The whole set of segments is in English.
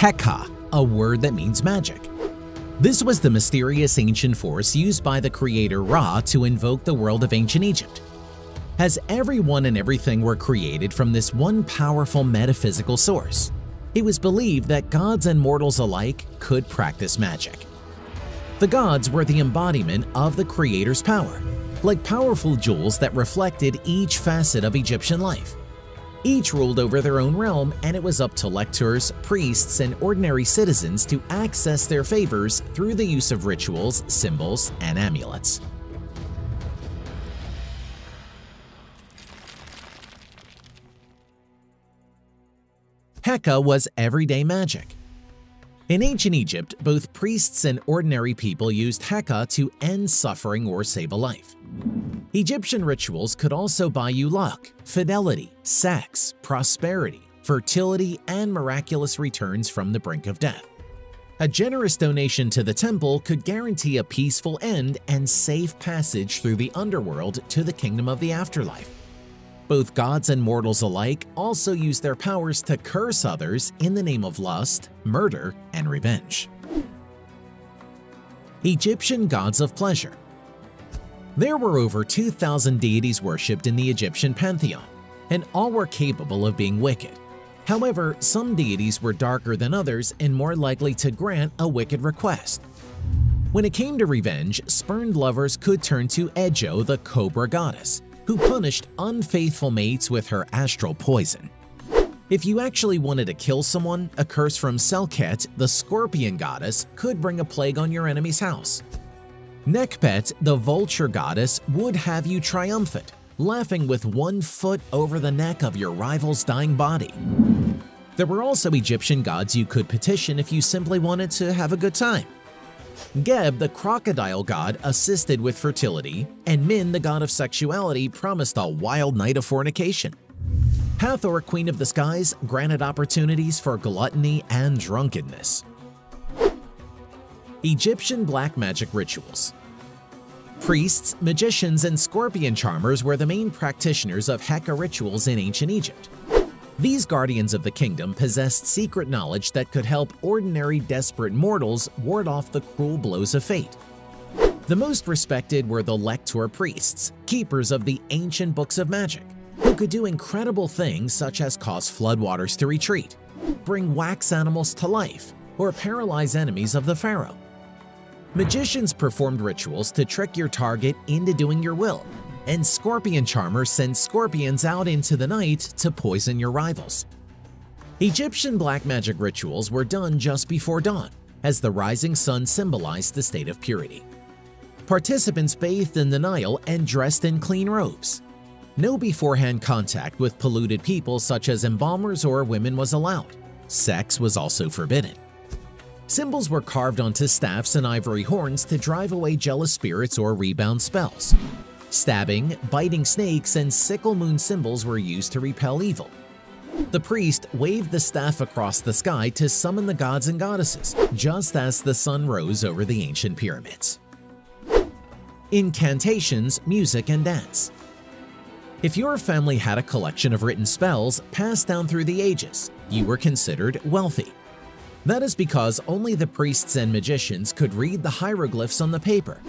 Heka, a word that means magic. This was the mysterious ancient force used by the creator Ra to invoke the world of ancient Egypt. As everyone and everything were created from this one powerful metaphysical source, it was believed that gods and mortals alike could practice magic. The gods were the embodiment of the creator's power, like powerful jewels that reflected each facet of Egyptian life. Each ruled over their own realm, and it was up to lictors, priests, and ordinary citizens to access their favors through the use of rituals, symbols, and amulets. Heka was everyday magic. In ancient Egypt, both priests and ordinary people used Heka to end suffering or save a life. Egyptian rituals could also buy you luck, fidelity, sex, prosperity, fertility, and miraculous returns from the brink of death. A generous donation to the temple could guarantee a peaceful end and safe passage through the underworld to the kingdom of the afterlife. Both gods and mortals alike also use their powers to curse others in the name of lust, murder, and revenge. Egyptian gods of pleasure. There were over 2,000 deities worshipped in the Egyptian pantheon, and all were capable of being wicked. However, some deities were darker than others and more likely to grant a wicked request. When it came to revenge, spurned lovers could turn to Ejo, the cobra goddess, who punished unfaithful mates with her astral poison. If you actually wanted to kill someone, a curse from Selket, the scorpion goddess, could bring a plague on your enemy's house. Nekhbet, the vulture goddess, would have you triumphant, laughing with one foot over the neck of your rival's dying body. There were also Egyptian gods you could petition if you simply wanted to have a good time. Geb, the crocodile god, assisted with fertility, and Min, the god of sexuality, promised a wild night of fornication. Hathor, queen of the skies, granted opportunities for gluttony and drunkenness. Egyptian black magic rituals. Priests, magicians, and scorpion charmers were the main practitioners of Heka rituals in ancient Egypt. These guardians of the kingdom possessed secret knowledge that could help ordinary desperate mortals ward off the cruel blows of fate. The most respected were the lector priests, keepers of the ancient books of magic, who could do incredible things such as cause floodwaters to retreat, bring wax animals to life, or paralyze enemies of the pharaoh. Magicians performed rituals to trick your target into doing your will, and scorpion charmers send scorpions out into the night to poison your rivals. Egyptian black magic rituals were done just before dawn, as the rising sun symbolized the state of purity. Participants bathed in the Nile and dressed in clean robes. No beforehand contact with polluted people such as embalmers or women was allowed. Sex was also forbidden. Symbols were carved onto staffs and ivory horns to drive away jealous spirits or rebound spells. Stabbing, biting snakes, and sickle moon symbols were used to repel evil. The priest waved the staff across the sky to summon the gods and goddesses, just as the sun rose over the ancient pyramids. Incantations, music, and dance. If your family had a collection of written spells passed down through the ages, you were considered wealthy. That is because only the priests and magicians could read the hieroglyphs on the paper.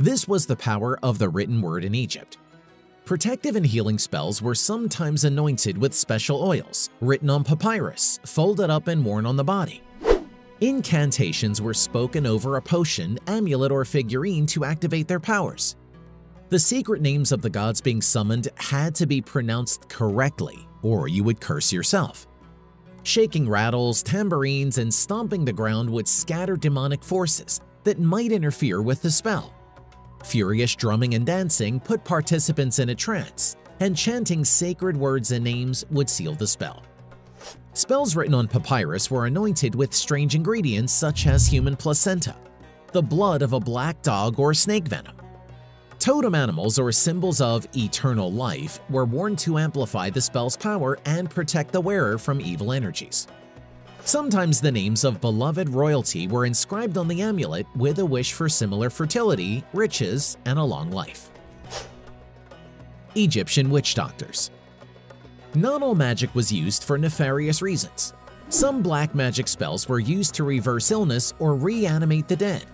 This was the power of the written word in Egypt. Protective and healing spells were sometimes anointed with special oils, written on papyrus, folded up and worn on the body. Incantations were spoken over a potion, amulet, or figurine to activate their powers. The secret names of the gods being summoned had to be pronounced correctly, or you would curse yourself. Shaking rattles, tambourines, and stomping the ground would scatter demonic forces that might interfere with the spell. Furious drumming and dancing put participants in a trance, and chanting sacred words and names would seal the spell. Spells written on papyrus were anointed with strange ingredients such as human placenta, the blood of a black dog, or snake venom. Totem animals or symbols of eternal life were worn to amplify the spell's power and protect the wearer from evil energies. Sometimes the names of beloved royalty were inscribed on the amulet with a wish for similar fertility, riches, and a long life. Egyptian witch doctors. Not all magic was used for nefarious reasons. Some black magic spells were used to reverse illness or reanimate the dead.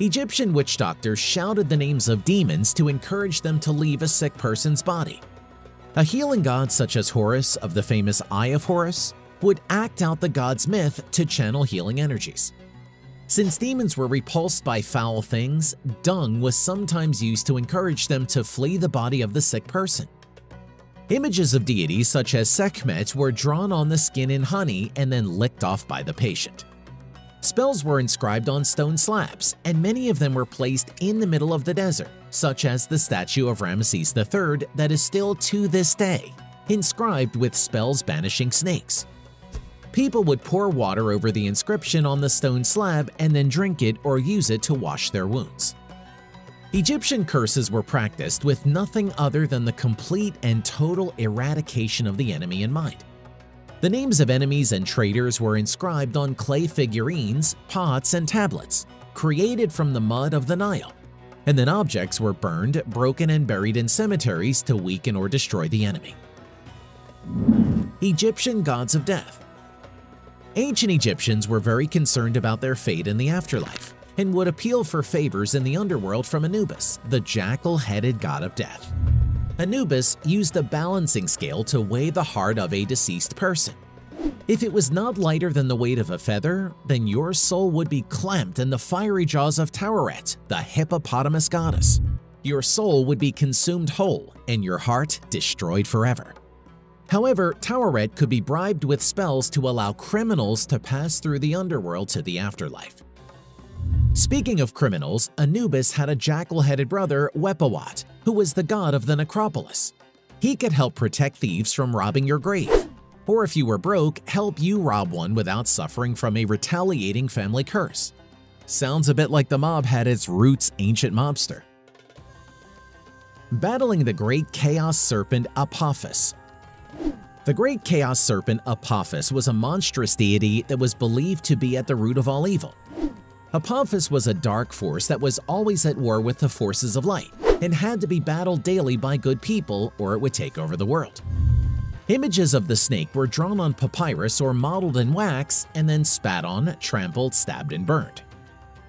Egyptian witch doctors shouted the names of demons to encourage them to leave a sick person's body. A healing god such as Horus of the famous Eye of Horus would act out the god's myth to channel healing energies. Since demons were repulsed by foul things, dung was sometimes used to encourage them to flee the body of the sick person. Images of deities such as Sekhmet were drawn on the skin in honey and then licked off by the patient. Spells were inscribed on stone slabs, and many of them were placed in the middle of the desert, such as the statue of Ramesses III that is still to this day inscribed with spells banishing snakes. People would pour water over the inscription on the stone slab and then drink it or use it to wash their wounds. Egyptian curses were practiced with nothing other than the complete and total eradication of the enemy in mind. The names of enemies and traitors were inscribed on clay figurines, pots, and tablets, created from the mud of the Nile, and then objects were burned, broken, and buried in cemeteries to weaken or destroy the enemy. Egyptian gods of death. Ancient Egyptians were very concerned about their fate in the afterlife, and would appeal for favors in the underworld from Anubis, the jackal-headed god of death. Anubis used a balancing scale to weigh the heart of a deceased person. If it was not lighter than the weight of a feather, then your soul would be clamped in the fiery jaws of Taweret, the hippopotamus goddess. Your soul would be consumed whole and your heart destroyed forever. However, Taweret could be bribed with spells to allow criminals to pass through the underworld to the afterlife. Speaking of criminals, Anubis had a jackal-headed brother, Wepwawet, who was the god of the necropolis. He could help protect thieves from robbing your grave, or if you were broke, help you rob one without suffering from a retaliating family curse. Sounds a bit like the mob had its roots ancient mobster. Battling the great chaos serpent Apophis. The great chaos serpent Apophis was a monstrous deity that was believed to be at the root of all evil. Apophis was a dark force that was always at war with the forces of light and had to be battled daily by good people or it would take over the world. Images of the snake were drawn on papyrus or modeled in wax and then spat on, trampled, stabbed, and burned.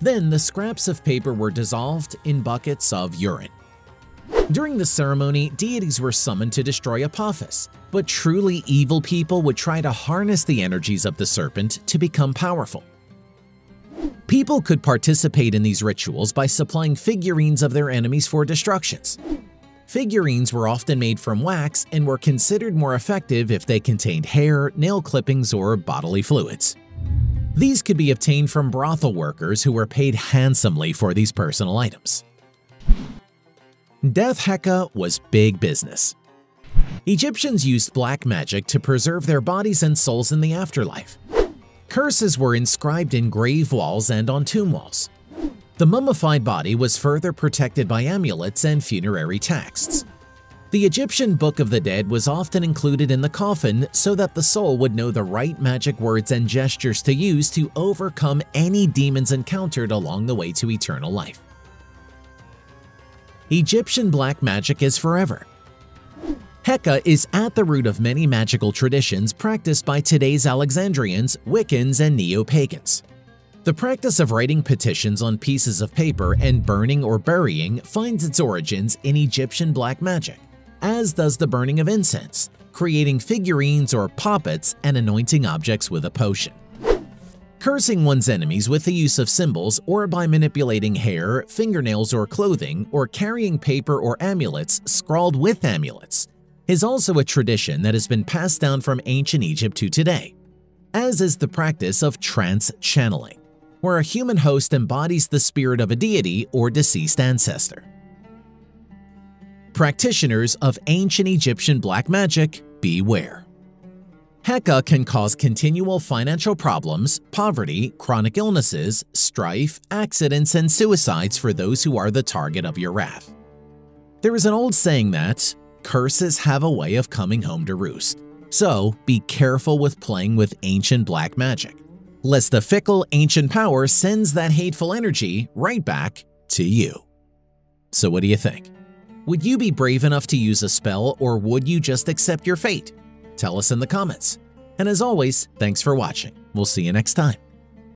Then the scraps of paper were dissolved in buckets of urine. During the ceremony, deities were summoned to destroy Apophis, but truly evil people would try to harness the energies of the serpent to become powerful. People could participate in these rituals by supplying figurines of their enemies for destructions. Figurines were often made from wax and were considered more effective if they contained hair, nail clippings, or bodily fluids. These could be obtained from brothel workers who were paid handsomely for these personal items. Death Heka was big business. Egyptians used black magic to preserve their bodies and souls in the afterlife. Curses were inscribed in grave walls and on tomb walls. The mummified body was further protected by amulets and funerary texts. The Egyptian Book of the Dead was often included in the coffin so that the soul would know the right magic words and gestures to use to overcome any demons encountered along the way to eternal life. Egyptian black magic is forever. Heka is at the root of many magical traditions practiced by today's Alexandrians, Wiccans, and Neo-Pagans. The practice of writing petitions on pieces of paper and burning or burying finds its origins in Egyptian black magic, as does the burning of incense, creating figurines or poppets, and anointing objects with a potion. Cursing one's enemies with the use of symbols or by manipulating hair, fingernails, or clothing, or carrying paper or amulets scrawled with amulets, is also a tradition that has been passed down from ancient Egypt to today, as is the practice of trance channeling, where a human host embodies the spirit of a deity or deceased ancestor. Practitioners of ancient Egyptian black magic, beware. Heka can cause continual financial problems, poverty, chronic illnesses, strife, accidents, and suicides for those who are the target of your wrath. There is an old saying that, curses have a way of coming home to roost, so be careful with playing with ancient black magic, lest the fickle ancient power sends that hateful energy right back to you. So what do you think? Would you be brave enough to use a spell or would you just accept your fate? Tell us in the comments. And as always, thanks for watching. We'll see you next time.